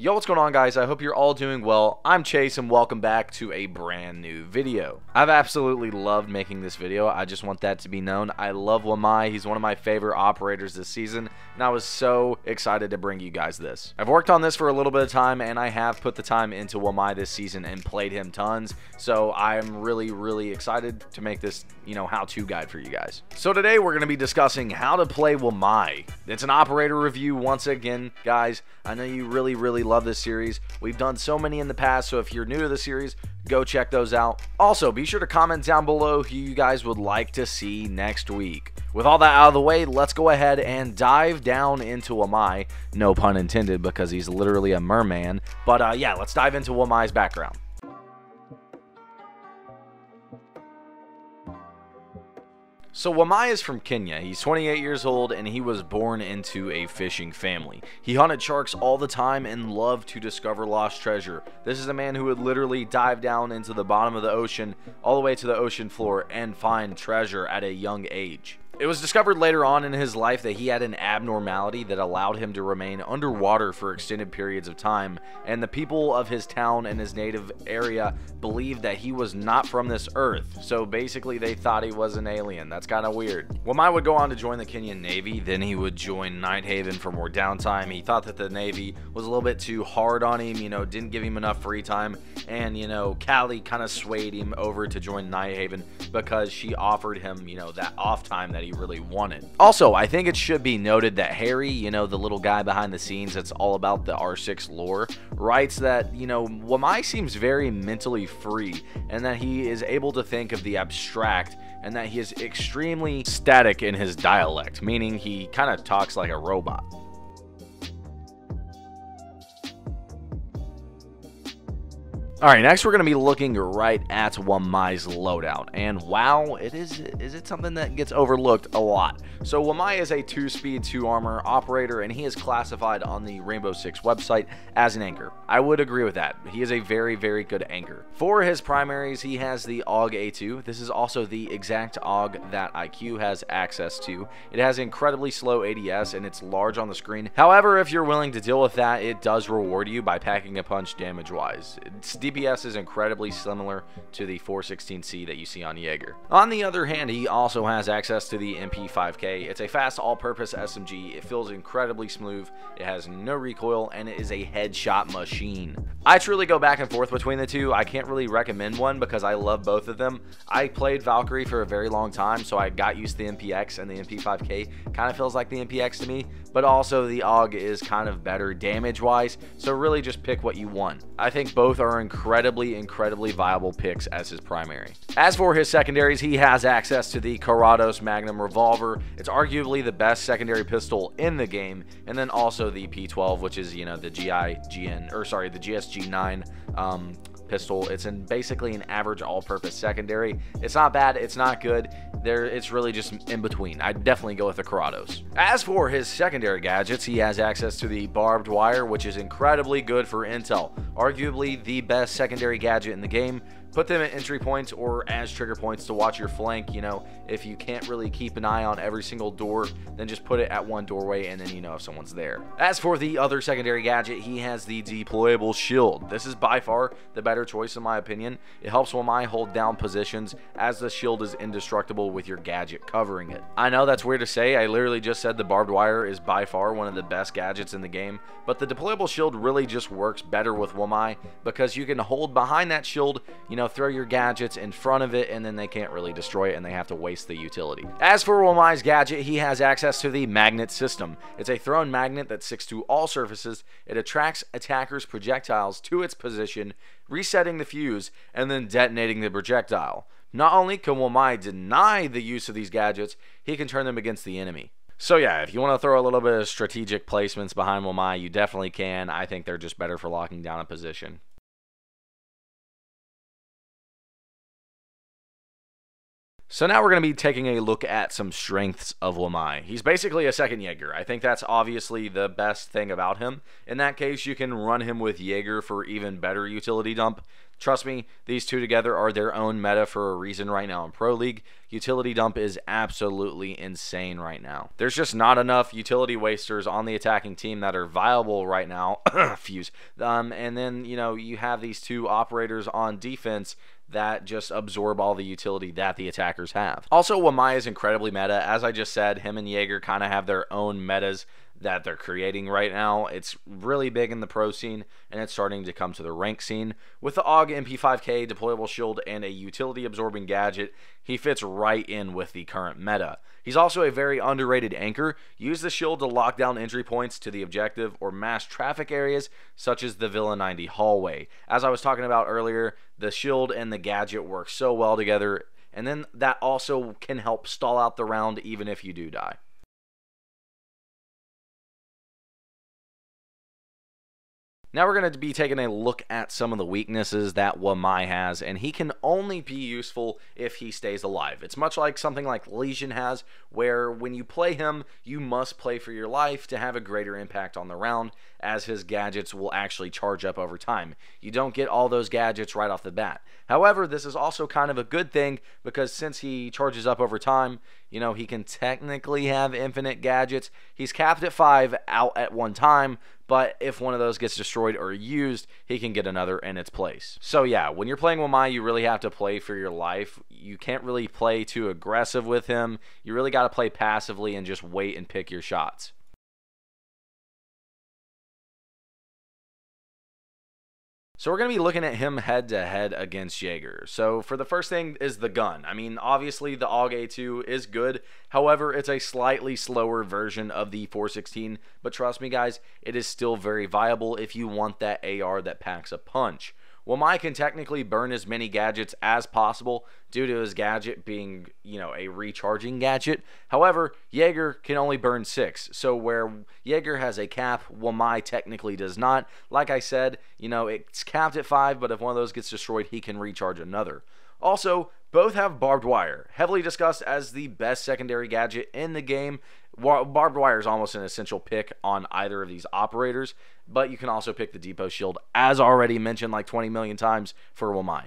Yo, what's going on, guys? I hope you're all doing well. I'm Chase, and welcome back to a brand new video. I've absolutely loved making this video. I just want that to be known. I love Wamai. He's one of my favorite operators this season, and I was so excited to bring you guys this. I've worked on this for a little bit of time, and I have put the time into Wamai this season and played him tons, so I'm really excited to make this, you know, how-to guide for you guys. So today, we're going to be discussing how to play Wamai. It's an operator review once again, guys. I know you really love this series. We've done so many in the past, so if you're new to the series, go check those out. Also, be sure to comment down below who you guys would like to see next week. With all that out of the way, let's go ahead and dive down into Wamai. No pun intended, because he's literally a merman. But yeah, let's dive into Wamai's background. So Wamai is from Kenya. He's 28 years old, and he was born into a fishing family. He hunted sharks all the time and loved to discover lost treasure. This is a man who would literally dive down into the bottom of the ocean, all the way to the ocean floor, and find treasure at a young age. It was discovered later on in his life that he had an abnormality that allowed him to remain underwater for extended periods of time, and the people of his town and his native area believed that he was not from this earth, so basically they thought he was an alien. That's kind of weird. Wamai would go on to join the Kenyan Navy, then he would join Nighthaven for more downtime. He thought that the Navy was a little bit too hard on him, you know, didn't give him enough free time, and, you know, Callie kind of swayed him over to join Nighthaven because she offered him, you know, that off time that he really wanted. Also, I think it should be noted that Harry, you know, the little guy behind the scenes that's all about the R6 lore, writes that, you know, Wamai seems very mentally free and that he is able to think of the abstract and that he is extremely static in his dialect, meaning he kind of talks like a robot. Alright, next we're going to be looking right at Wamai's loadout, and wow, is it something that gets overlooked a lot. So Wamai is a 2-speed, 2-armor operator, and he is classified on the Rainbow Six website as an anchor. I would agree with that. He is a very good anchor. For his primaries, he has the AUG A2. This is also the exact AUG that IQ has access to. It has incredibly slow ADS, and it's large on the screen. However, if you're willing to deal with that, it does reward you by packing a punch damage-wise. DPS is incredibly similar to the 416C that you see on Jaeger. On the other hand, he also has access to the MP5K. It's a fast all-purpose SMG. It feels incredibly smooth. It has no recoil, and it is a headshot machine. I truly go back and forth between the two. I can't really recommend one because I love both of them. I played Valkyrie for a very long time, so I got used to the MPX, and the MP5K kind of feels like the MPX to me, but also the AUG is kind of better damage-wise, so really just pick what you want. I think both are incredibly viable picks as his primary. As for his secondaries, he has access to the Corrados Magnum revolver. It's arguably the best secondary pistol in the game, and then also the P12, which is, you know, the GSG9 pistol. It's in basically an average all-purpose secondary. It's not bad, it's not good. It's really just in between. I'd definitely go with the Corrados. As for his secondary gadgets, he has access to the barbed wire, which is incredibly good for intel. Arguably the best secondary gadget in the game. Put them at entry points or as trigger points to watch your flank. You know, if you can't really keep an eye on every single door, then just put it at one doorway, and then you know if someone's there. As for the other secondary gadget, he has the deployable shield. This is by far the better choice in my opinion. It helps Wamai hold down positions as the shield is indestructible with your gadget covering it. I know that's weird to say. I literally just said the barbed wire is by far one of the best gadgets in the game, but the deployable shield really just works better with Wamai because you can hold behind that shield, you know, throw your gadgets in front of it, and then they can't really destroy it, and they have to waste the utility. As for Wamai's gadget, he has access to the magnet system. It's a thrown magnet that sticks to all surfaces. It attracts attackers' projectiles to its position, resetting the fuse, and then detonating the projectile. Not only can Wamai deny the use of these gadgets, he can turn them against the enemy. So yeah, if you want to throw a little bit of strategic placements behind Wamai, you definitely can. I think they're just better for locking down a position. So now we're going to be taking a look at some strengths of Wamai. He's basically a second Jaeger. I think that's obviously the best thing about him. In that case, you can run him with Jaeger for even better utility dump. Trust me, these two together are their own meta for a reason right now in Pro League. Utility dump is absolutely insane right now. There's just not enough utility wasters on the attacking team that are viable right now. Fuse. And then, you know, you have these two operators on defense that just absorb all the utility that the attackers have. Also, Wamai is incredibly meta. As I just said, him and Jaeger kind of have their own metas that they're creating right now. It's really big in the pro scene, and it's starting to come to the rank scene. With the AUG MP5K, deployable shield, and a utility absorbing gadget, he fits right in with the current meta. He's also a very underrated anchor. Use the shield to lock down entry points to the objective or mass traffic areas such as the Villa 90 hallway. As I was talking about earlier, the shield and the gadget work so well together, and then that also can help stall out the round even if you do die. Now we're going to be taking a look at some of the weaknesses that Wamai has, and he can only be useful if he stays alive. It's much like something like Legion has, where when you play him, you must play for your life to have a greater impact on the round, as his gadgets will actually charge up over time. You don't get all those gadgets right off the bat. However, this is also kind of a good thing, because since he charges up over time, you know, he can technically have infinite gadgets. He's capped at 5 out at one time, but if one of those gets destroyed or used, he can get another in its place. So yeah, when you're playing Wamai, you really have to play for your life. You can't really play too aggressive with him. You really got to play passively and just wait and pick your shots. So we're going to be looking at him head-to-head against Jaeger. So for the first thing is the gun. I mean, obviously the AUG A2 is good. However, it's a slightly slower version of the 416. But trust me, guys, it is still very viable if you want that AR that packs a punch. Wamai can technically burn as many gadgets as possible due to his gadget being, you know, a recharging gadget. However, Jaeger can only burn 6. So where Jaeger has a cap, Wamai technically does not. Like I said, you know, it's capped at 5, but if one of those gets destroyed, he can recharge another. Also, both have barbed wire, heavily discussed as the best secondary gadget in the game. Barbed wire is almost an essential pick on either of these operators, but you can also pick the depot shield, as already mentioned like 20 million times, for Wamai.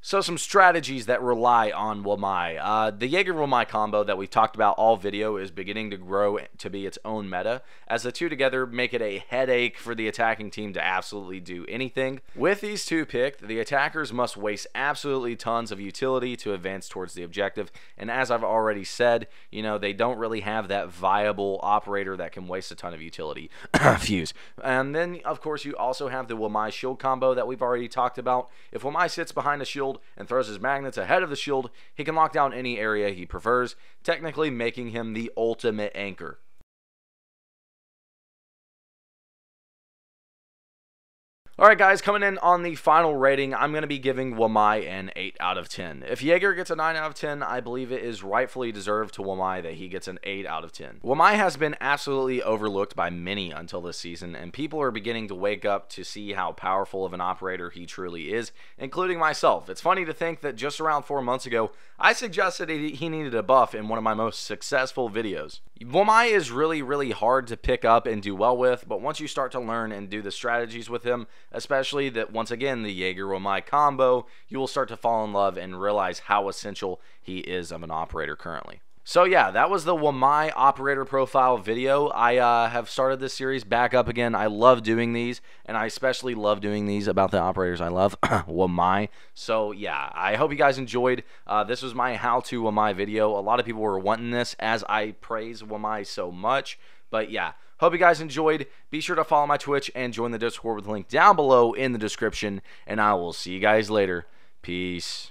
So some strategies that rely on Wamai. The Jaeger-Wamai combo that we've talked about all video is beginning to grow to be its own meta, as the two together make it a headache for the attacking team to absolutely do anything. With these two picked, the attackers must waste absolutely tons of utility to advance towards the objective, and as I've already said, you know, they don't really have that viable operator that can waste a ton of utility. Fuse. And then, of course, you also have the Wamai shield combo that we've already talked about. If Wamai sits behind a shield and throws his magnets ahead of the shield, he can lock down any area he prefers, technically making him the ultimate anchor. Alright guys, coming in on the final rating, I'm going to be giving Wamai an 8 out of 10. If Jaeger gets a 9 out of 10, I believe it is rightfully deserved to Wamai that he gets an 8 out of 10. Wamai has been absolutely overlooked by many until this season, and people are beginning to wake up to see how powerful of an operator he truly is, including myself. It's funny to think that just around 4 months ago, I suggested he needed a buff in one of my most successful videos. Wamai is really, really hard to pick up and do well with, but once you start to learn and do the strategies with him, especially that, once again, the Jaeger-Wamai combo, you will start to fall in love and realize how essential he is of an operator currently. So yeah, that was the Wamai operator profile video. I have started this series back up again. I love doing these, and I especially love doing these about the operators I love, Wamai. So yeah, I hope you guys enjoyed. This was my how-to Wamai video. A lot of people were wanting this, as I praise Wamai so much. But yeah, hope you guys enjoyed. Be sure to follow my Twitch and join the Discord with the link down below in the description. And I will see you guys later. Peace.